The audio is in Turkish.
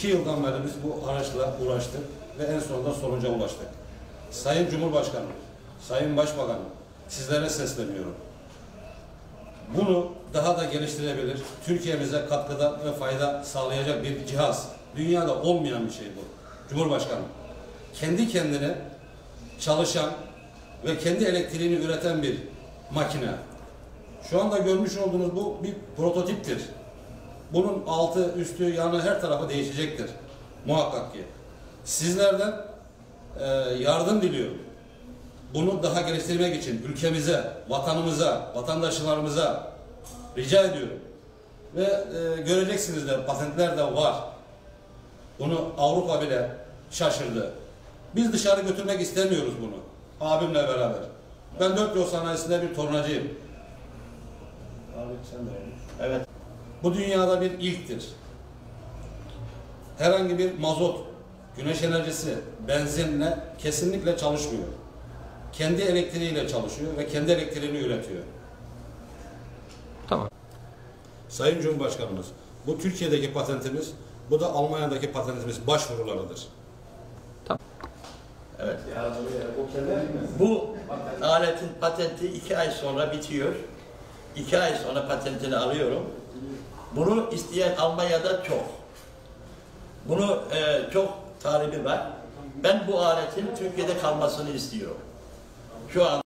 2 yıldan beri biz bu araçla uğraştık ve en sonunda sonuca ulaştık. Sayın Cumhurbaşkanım, Sayın Başbakanım, sizlere sesleniyorum. Bunu daha da geliştirebilir, Türkiye'mize katkıda ve fayda sağlayacak bir cihaz. Dünyada olmayan bir şey bu. Cumhurbaşkanım, kendi kendine çalışan ve kendi elektriğini üreten bir makine. Şu anda görmüş olduğunuz bu bir prototiptir. Bunun altı, üstü, yanı her tarafı değişecektir. Muhakkak ki. Sizlerden yardım diliyorum. Bunu daha geliştirmek için ülkemize, vatanımıza, vatandaşlarımıza rica ediyorum. Ve göreceksiniz de patentler de var. Bunu Avrupa bile şaşırdı. Biz dışarı götürmek istemiyoruz bunu. Abimle beraber. Ben 4 yol sanayisinde bir tornacıyım. Abi sen de öyle. Evet. Bu dünyada bir ilktir. Herhangi bir mazot, güneş enerjisi, benzinle kesinlikle çalışmıyor. Kendi elektriğiyle çalışıyor ve kendi elektriğini üretiyor. Tamam. Sayın Cumhurbaşkanımız, bu Türkiye'deki patentimiz, bu da Almanya'daki patentimiz başvurularıdır. Tamam. Evet. Bu aletin patenti 2 ay sonra bitiyor. 2 ay sonra patentini alıyorum. Bunu isteyen Almanya'da çok. Bunu çok talebi var. Ben bu aletin Türkiye'de kalmasını istiyorum. Şu an